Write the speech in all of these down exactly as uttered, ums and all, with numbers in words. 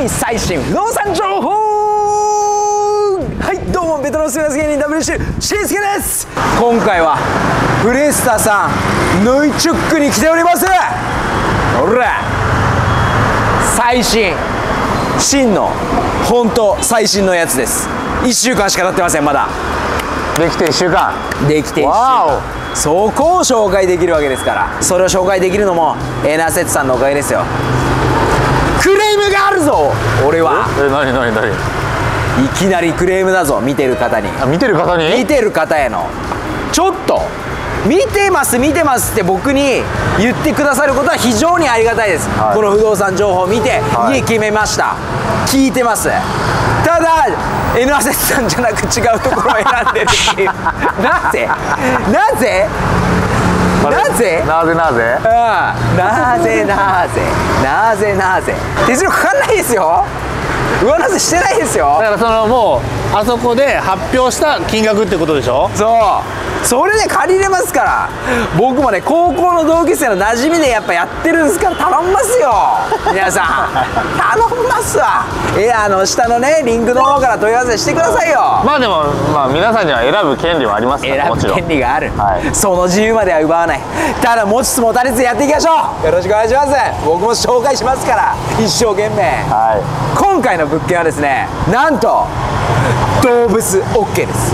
い最新不動産情報。はいどうもベトナム生活芸人 ダブリューシー しんすけです。今回はフレスタさんヌイチュックに来ております。ほら最新真の本当最新のやつです。いっしゅうかんしか経ってません。まだできていっしゅうかんできていっしゅうかん、そこを紹介できるわけですから、それを紹介できるのもエナセツさんのおかげですよ。クレームがあるぞ俺は。え、なになになに、いきなりクレームだぞ。見てる方に、あ、見てる方に見てる方へのちょっと見てます見てますって僕に言ってくださることは非常にありがたいです、はい、この不動産情報を見て家決めました、はい、聞いてます。ただNアセツさんじゃなく違うところを選んでるっていう。なぜなぜなぜなぜなぜなぜなぜなぜなぜ手数料かかんないですよ。上乗せしてないですよ。だからそのもうあそこで発表した金額ってことでしょ。そうそれで借りれますから。僕もね高校の同級生の馴染みでやっぱやってるんですから頼んますよ皆さん頼んますわ。いやあの下のねリンクの方から問い合わせしてくださいよ。まあでもまあ皆さんには選ぶ権利はありますから。選ぶ権利がある、はい、その自由までは奪わない。ただ持ちつ持たれつやっていきましょう。よろしくお願いします。僕も紹介しますから一生懸命、はい、今回の物件はですね、なんと動物 オーケー です。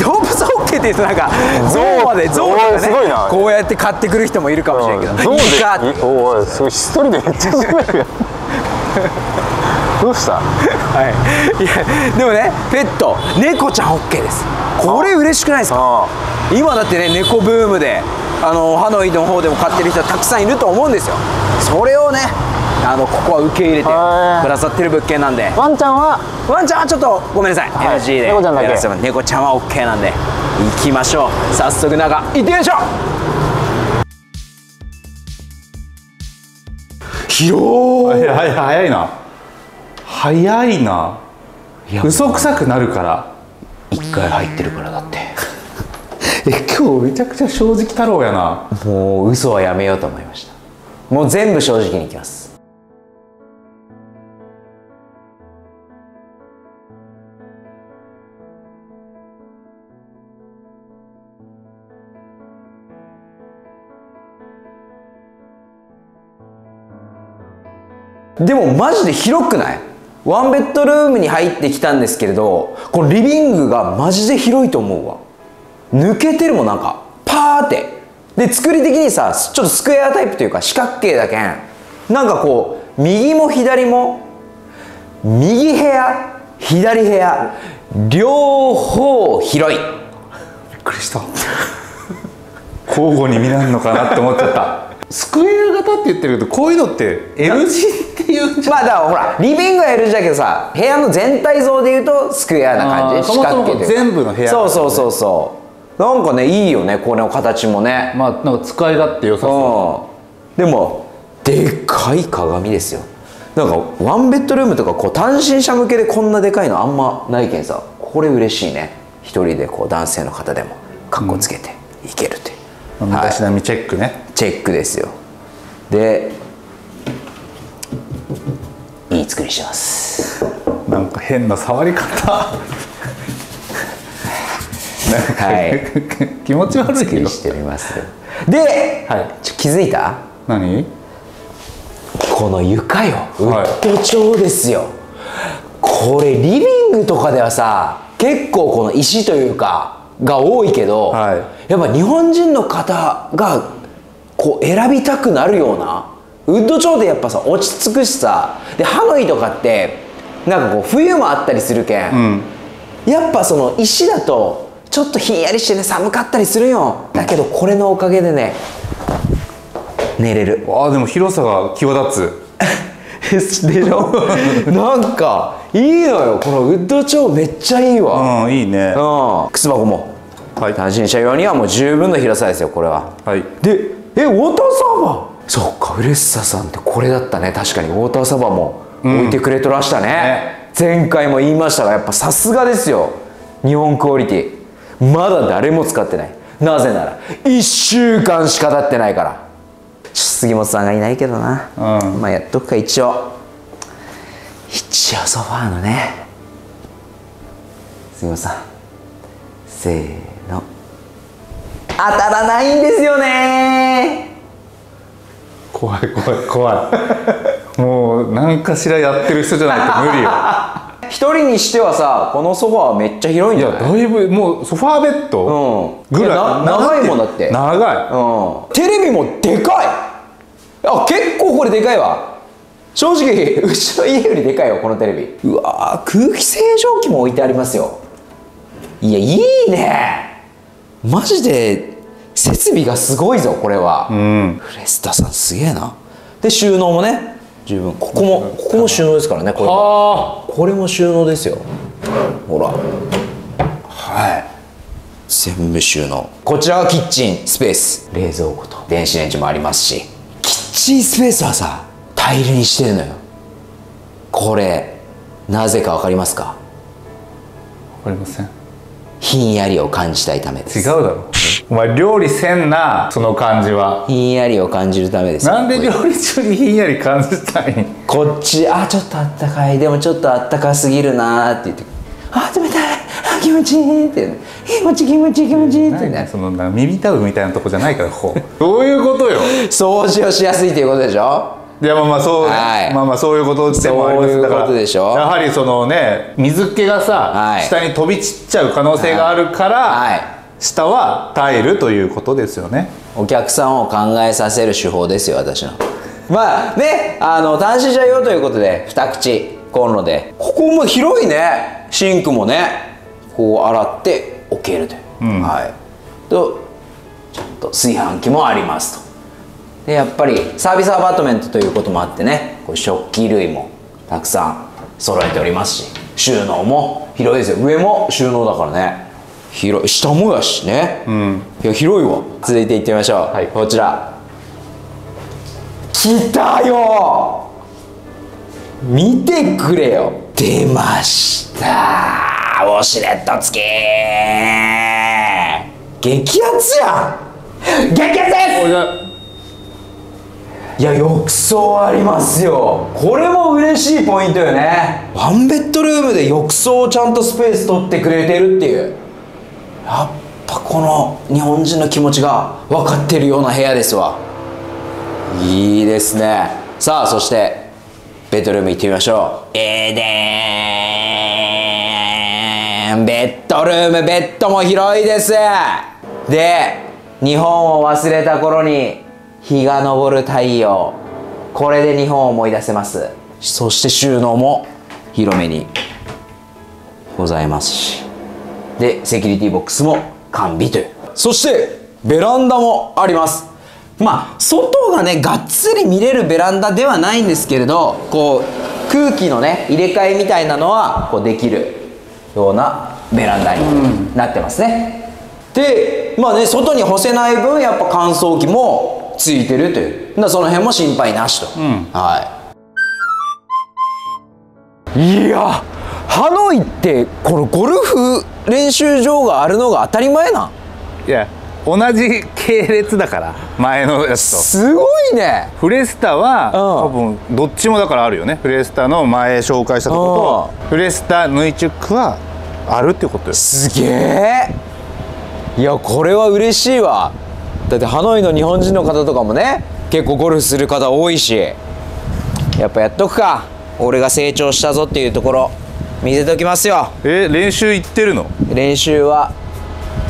動物 オーケー って言うとなんかゾウまでゾウまでねこうやって買ってくる人もいるかもしれんけど、ゾウでおいそれ一人でめっちゃすごいやんどうしたはいいやでもねペット猫ちゃん オーケー です。これ嬉しくないですか。今だってね猫ブームであのハノイの方でも買ってる人はたくさんいると思うんですよ。それをねあのここは受け入れてくださってる物件なんで、ワンちゃんはワンちゃんはちょっとごめんなさい、はい、エヌジー で。猫ちゃんだけ猫ちゃんは オーケー なんで行きましょう。早速中行ってみましょう。広い、はい、早いな早いな。嘘くさくなるからいっかい入ってるからだってえ今日めちゃくちゃ正直太郎やな。もう嘘はやめようと思いました。もう全部正直にいきます。でもマジで広くない？ワンベッドルームに入ってきたんですけれど、このリビングがマジで広いと思うわ。抜けてるもんなんかパーってで、作り的にさちょっとスクエアタイプというか四角形だけんなんかこう右も左も右部屋左部屋両方広い。びっくりした交互に見らんのかなって思っちゃったスクエア型って言ってるけどこういうのって エル 字って言うんじゃない？まあだからほらリビングは エル 字だけどさ部屋の全体像で言うとスクエアな感じ四角形で全部の部屋、ね、そうそうそうそうなんかねいいよねこれの形もね。まあなんか使い勝手良さそう、うん、でもでかい鏡ですよ。なんかワンベッドルームとかこう単身者向けでこんなでかいのあんまないけんさこれ嬉しいね。一人でこう男性の方でもカッコつけていけるって、うん身しなみチェックね、はい、チェックですよ。でいい作りしてます。なんか変な触り方はい気持ち悪いけどしておりますで、はい、ちょ気づいた何この床よウッド調ですよ、はい、これリビングとかではさ結構この石というかが多いけど、はい、やっぱ日本人の方がこう選びたくなるようなウッド調でやっぱさ落ち着くしさでハノイとかってなんかこう冬もあったりするけん、うん、やっぱその石だとちょっとひんやりしてね寒かったりするよ。だけどこれのおかげでね寝れる。あーでも広さが際立つでしょなんかいいのよこのウッド調めっちゃいいわ。うんいいね。うん靴箱も単身者用にはもう十分の広さですよこれは。はいでえウォーターサーバーそっかフレッサさんってこれだったね。確かにウォーターサーバーも置いてくれとらしたね、うん、前回も言いましたがやっぱさすがですよ日本クオリティ。まだ誰も使ってない。なぜならいっしゅうかんしか経ってないから。杉本さんがいないけどな、うん、まあやっとくか一応。ちはソファーのね、杉本さん、せーの、当たらないんですよね。怖い怖い怖いもう何かしらやってる人じゃないと無理よ一人にしてはさ、このソファーめっちゃ広いんじゃない？いや、だいぶもうソファーベッドぐらい、うん、長いもんだって。長い、うん、テレビもでかい。あ、結構これでかいわ。正直うちの家よりでかいよ、このテレビ。うわー、空気清浄機も置いてありますよ。いや、いいね、マジで。設備がすごいぞこれは、うん、フレスタさんすげえな。で、収納もね十分。ここもここも収納ですからね。これもこれも収納ですよ。ほら、はい、全部収納。こちらはキッチンスペース、冷蔵庫と電子レンジもありますし。キッチンスペースはさ、タイルにしてるのよこれ。なぜか分かりますか？分かりません。ひんやりを感じたいためです。違うだろお前、料理せんな。その感じはひんやりを感じるためです。なんで料理中にひんやり感じたい？こっち、あ、ちょっとあったかい、でもちょっとあったかすぎるなーって言って、あ、冷たい、あ、気持ちいいって言うの。気持ちいい気持ちいい気持ちいいって言うの。そのな、耳たぶみたいなとこじゃないからこうどういうことよ。掃除をしやすいということでしょ。いや、まあまあそう、はい、まあまあそういうことでもあります。だからやはりそのね、水気がさ、はい、下に飛び散っちゃう可能性があるから、はいはい、下はタイルということですよね。お客さんを考えさせる手法ですよ、私の。まあね、あの単身者用ということで二口コンロで、ここも広いね。シンクもね、こう洗って置けるという、うん、はいと、ちょっと炊飯器もありますと。で、やっぱりサービスアパートメントということもあってね、こう食器類もたくさん揃えておりますし、収納も広いですよ。上も収納だからね、広い。下もやしね、うん、いや広いわ。続いていってみましょう、はい、こちら来たよ、見てくれよ、出ましたウォシュレット付き。激アツやん、激アツです。いや、浴槽ありますよ。これも嬉しいポイントよね。ワンベッドルームで浴槽をちゃんとスペース取ってくれてるっていう、やっぱこの日本人の気持ちが分かってるような部屋ですわ。いいですね。さあ、そしてベッドルーム行ってみましょう。エデンベッドルーム、ベッドも広いです。で、日本を忘れた頃に日が昇る太陽、これで日本を思い出せます。そして収納も広めにございますし、で、セキュリティボックスも完備という。そしてベランダもあります。まあ外がね、がっつり見れるベランダではないんですけれど、こう空気のね、入れ替えみたいなのはこうできるようなベランダになってますね、うん、で、まあね、外に干せない分やっぱ乾燥機もついてるという、だからその辺も心配なしと、うん、はい。いや、ハノイってこのゴルフ練習場があるのが当たり前なん？いや、同じ系列だから、前のやつと。すごいね。フレスタは、うん、多分どっちもだからあるよね。フレスタの前紹介したとこと、フレスタヌイチュックはあるってことよ。すげえ。いや、これは嬉しいわ。だってハノイの日本人の方とかもね、結構ゴルフする方多いし、やっぱやっとくか、俺が成長したぞっていうところ見せておきますよ。え、練習行ってるの？練習は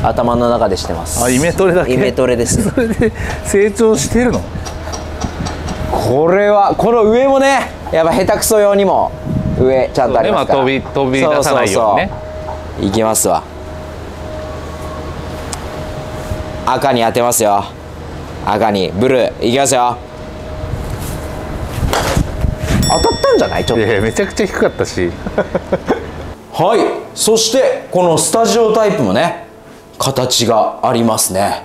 頭の中でしてます。あ、イメトレだけ？イメトレです。それで成長してるの？これは、この上もね、やっぱ下手くそ用にも上ちゃんとありますから。そうね、まあ、飛び、飛び出さないようにね。そうそうそう、いきますわ。赤に当てますよ。赤にブルーいきますよ。当たったんじゃない？ちょっと、いやいや、めちゃくちゃ低かったしはい、そしてこのスタジオタイプもね、形がありますね。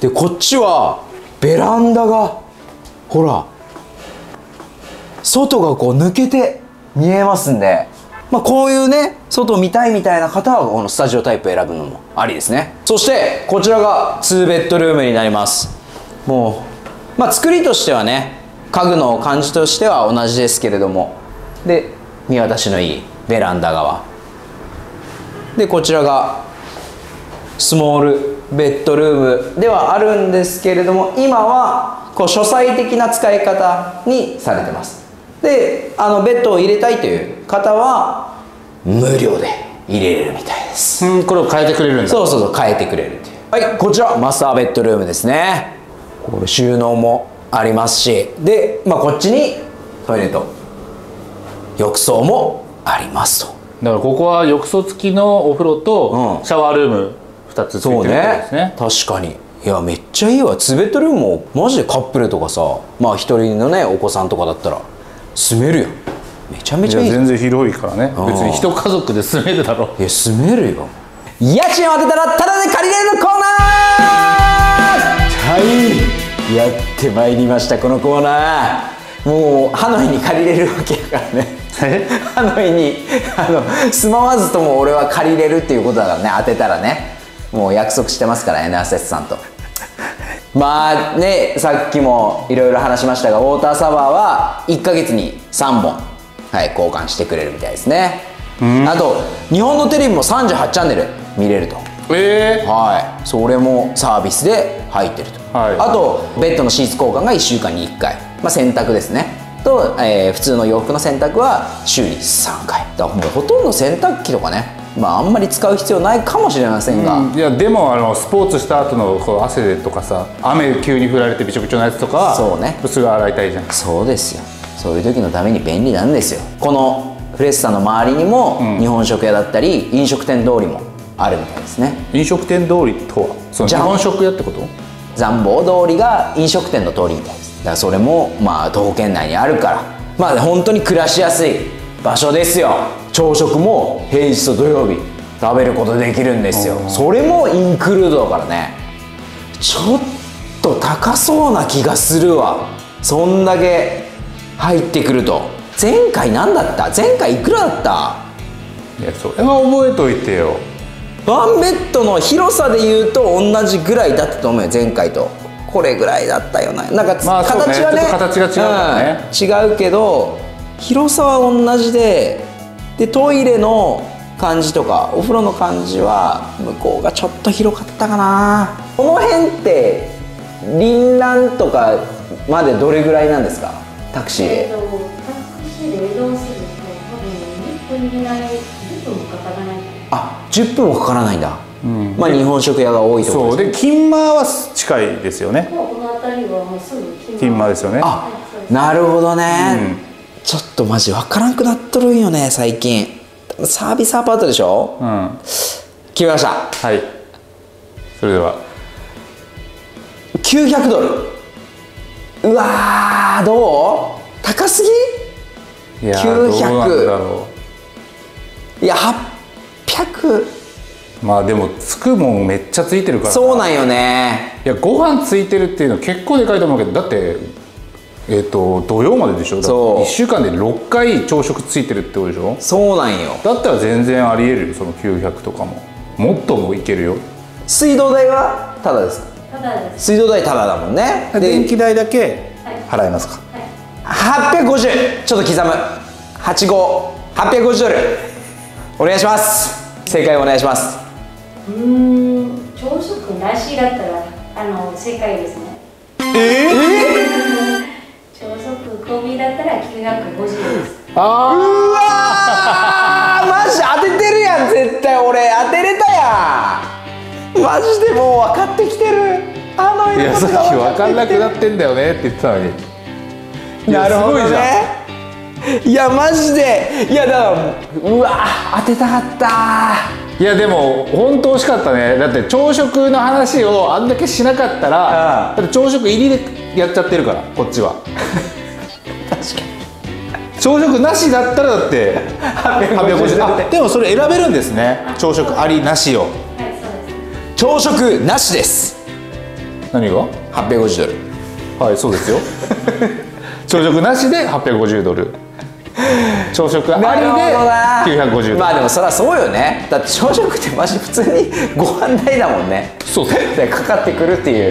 で、こっちはベランダがほら外がこう抜けて見えますんで、まあ、こういうね、外見たいみたいな方はこのスタジオタイプ選ぶのもありですね。そしてこちらがツーベッドルームになります。もう、まあ、作りとしてはね、家具の感じとしては同じですけれども、で、見渡しのいいベランダ側で、こちらがスモールベッドルームではあるんですけれども、今はこう書斎的な使い方にされてます。で、あのベッドを入れたいという方は無料で入れれるみたいです。うん、これを変えてくれるんだ。そうそうそう、変えてくれるっていう。はい、こちらマスターベッドルームですね。これ収納もありますし、で、まあ、こっちにトイレと浴槽もありますと。だからここは浴槽付きのお風呂とシャワールームふたつ付いてるんですね。そうね、確かに。いや、めっちゃいいわ。にベッドルームもマジでカップルとかさ、まあひとりのねお子さんとかだったら住めるよ。めちゃめちゃいい。全然広いからね、別に一家族で住めるだろう。いや、住めるよ。家賃を当てたらタダで借りれるコーナー。はい、やってまいりました。このコーナー、もうハノイに借りれるわけだからねハノイにあの住まわずとも俺は借りれるっていうことだからね、当てたらね。もう約束してますから エヌアセッツ さんとまあね、さっきもいろいろ話しましたが、ウォーターサーバーはいっかげつにさんぼん、はい、交換してくれるみたいですね。あと日本のテレビもさんじゅうはちチャンネル見れると。えー、はい、それもサービスで入ってると、はい、あとベッドのシーツ交換がいっしゅうかんにいっかい、まあ、洗濯ですねと、えー、普通の洋服の洗濯は週にさんかいだから、もうほとんど洗濯機とかね、まあ、あんまり使う必要ないかもしれませんが、うん、いやでもあのスポーツした後のこう汗とかさ、雨急に降られてびちょびちょのやつとか、そうね、すぐ洗いたいじゃん。そうですよ、そういう時のために便利なんですよ。このフレッサの周りにも、うん、日本食屋だったり飲食店通りもあるみたいですね。飲食店通りとはその日本食屋ってこと？残房通りが飲食店の通りみたいです。だからそれもまあ徒歩圏内にあるから、まあ本当に暮らしやすい場所ですよ。朝食も平日と土曜日食べることできるんですよ。それもインクルードだからね。ちょっと高そうな気がするわ、そんだけ入ってくると。前回何だった？前回いくらだった？いや、それは覚えといてよ。ワンベッドの広さでいうと同じぐらいだったと思うよ、前回と。これぐらいだったよな。なんか形はね、形が違うからね、うん、違うけど広さは同じで、でトイレの感じとかお風呂の感じは向こうがちょっと広かったかな。この辺って林蘭とかまでどれぐらいなんですか、タクシーで？タクシーで移動すると多分じゅっぷん以内、じゅっぷんもかからない。あ、じゅっぷんもかからないんだ、うん、まあ日本食屋が多いところですね。そうで、金馬は近いですよね。この辺りはもうすぐ金馬ですよね。あ、なるほどね、うん、ちょっとマジ分からんくなっとるんよね最近。サービスアパートでしょ、うん、決めました。はい、それではきゅうひゃくドル。うわー、どう高すぎ？いやー、きゅうひゃく、どうなんだろう。いや、はっぴゃく。まあでもつくもんめっちゃついてるから。そうなんよね。いや、ご飯ついてるっていうの結構でかいと思うけど、だってえーと土曜まででしょ。いっしゅうかんでろっかい朝食ついてるってことでしょ。そうなんよ。だったら全然ありえるよ、そのきゅうひゃくとかも。もっともいけるよ。水道代はタダですか？タダです。水道代タダだもんね。電気代だけ払えますか？はい、はっぴゃくごじゅう。ちょっと刻むはちじゅうご、はっぴゃくごじゅうドルお願いします。正解お願いします。うーん、朝食なしだったらあの正解ですね。えー、えー朝食込みだったらきゅうひゃくごじゅうです。あー、うわーマジ当ててるやん、絶対俺当てれたやん。マジでもう分かってきてる。あのいや、さっき分かんなくなってんだよねって言ってたのに。なるほどね。いやマジで、いやだからうわー当てたかった。いやでも本当惜しかったね。だって朝食の話をあんだけしなかったら、うん、だって朝食入りでやっちゃってるからこっちは確かに朝食なしだったらだってはっぴゃくごじゅう。でもそれ選べるんですね、朝食ありなしを。はい、そうです。朝食なしです。何が？はっぴゃくごじゅうドル。はい、そうですよ朝食なしではっぴゃくごじゅうドル、朝食ありできゅうひゃくごじゅうドル。まあでもそりゃそうよね、だって朝食ってマジ普通にご飯代だもんね。そうでかかってくるっていう、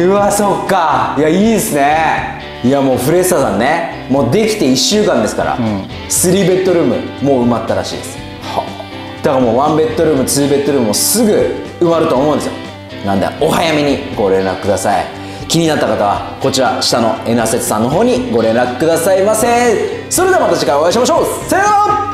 うん、うわそっか。いやいいですね。いやもうフレッサーさんね、もうできていっしゅうかんですから、うん、スリーベッドルームもう埋まったらしいです。はあ、だからもうワンベッドルームツーベッドルームもすぐ埋まると思うんですよ。なんでお早めにご連絡ください。気になった方はこちら下のエナセツさんの方にご連絡くださいませ。それではまた次回お会いしましょう。さよなら。